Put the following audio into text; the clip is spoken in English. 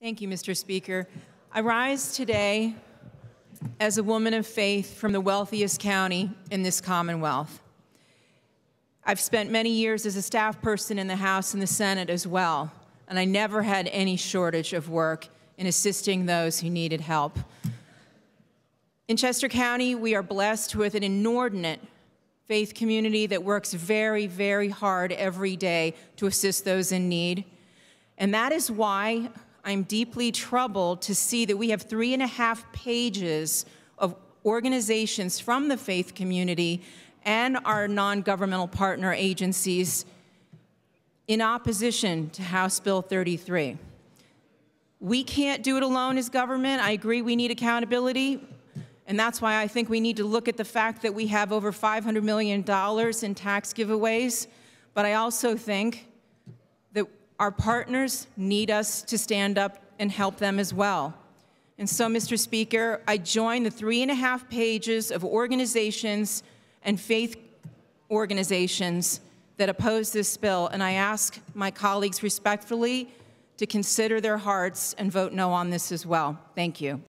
Thank you, Mr. Speaker. I rise today as a woman of faith from the wealthiest county in this Commonwealth. I've spent many years as a staff person in the House and the Senate as well, and I never had any shortage of work in assisting those who needed help. In Chester County, we are blessed with an inordinate faith community that works very, very hard every day to assist those in need, and that is why I'm deeply troubled to see that we have 3.5 pages of organizations from the faith community and our non-governmental partner agencies in opposition to House Bill 33. We can't do it alone as government. I agree we need accountability, and that's why I think we need to look at the fact that we have over $500 million in tax giveaways, but I also think our partners need us to stand up and help them as well. And so, Mr. Speaker, I join the 3.5 pages of organizations and faith organizations that oppose this bill, and I ask my colleagues respectfully to consider their hearts and vote no on this as well. Thank you.